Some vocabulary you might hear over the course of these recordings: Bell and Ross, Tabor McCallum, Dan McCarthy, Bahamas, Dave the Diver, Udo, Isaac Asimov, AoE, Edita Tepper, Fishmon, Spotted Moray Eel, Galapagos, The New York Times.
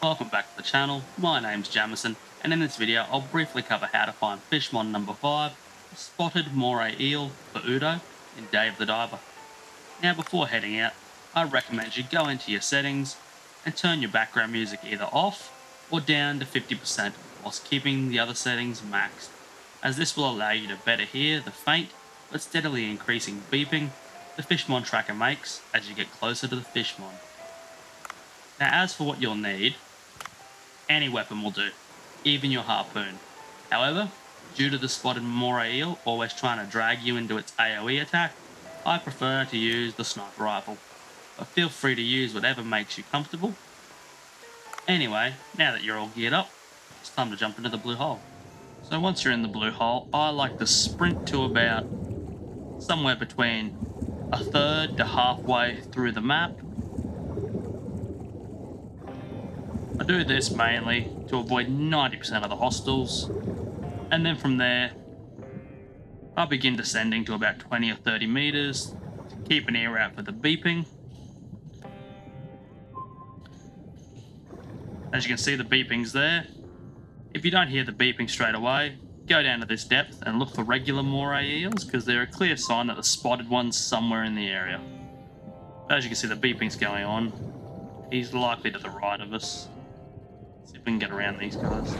Welcome back to the channel, my name's Jamison, and in this video I'll briefly cover how to find Fishmon number 5, Spotted Moray Eel for Udo, and Dave the Diver. Now before heading out, I recommend you go into your settings and turn your background music either off or down to 50% whilst keeping the other settings maxed, as this will allow you to better hear the faint but steadily increasing beeping the Fishmon tracker makes as you get closer to the Fishmon. Now as for what you'll need, any weapon will do, even your harpoon. However, due to the spotted moray eel always trying to drag you into its AoE attack, I prefer to use the sniper rifle, but feel free to use whatever makes you comfortable. Anyway, now that you're all geared up, it's time to jump into the blue hole. So once you're in the blue hole, I like to sprint to about somewhere between a third to halfway through the map. I do this mainly to avoid 90% of the hostiles, and then from there I begin descending to about 20 or 30 meters to keep an ear out for the beeping. As you can see, the beeping's there. If you don't hear the beeping straight away, go down to this depth and look for regular moray eels, because they're a clear sign that the spotted one's somewhere in the area. As you can see, the beeping's going on. He's likely to the right of us. See if we can get around these guys.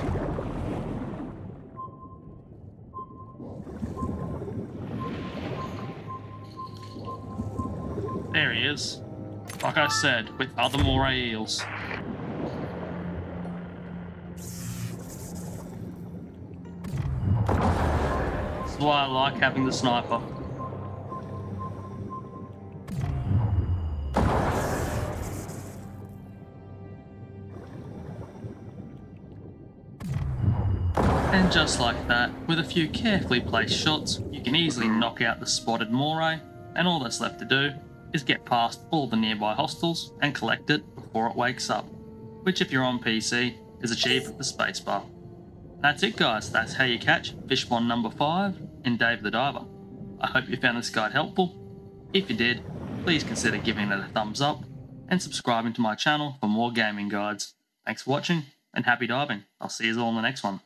There he is. Like I said, with other moray eels. That's why I like having the sniper. And just like that, with a few carefully placed shots, you can easily knock out the spotted moray, and all that's left to do is get past all the nearby hostiles and collect it before it wakes up, which if you're on PC is achieved with the spacebar. That's it guys, that's how you catch Fishmon number 5 and Dave the Diver. I hope you found this guide helpful. If you did, please consider giving it a thumbs up and subscribing to my channel for more gaming guides. Thanks for watching and happy diving. I'll see you all in the next one.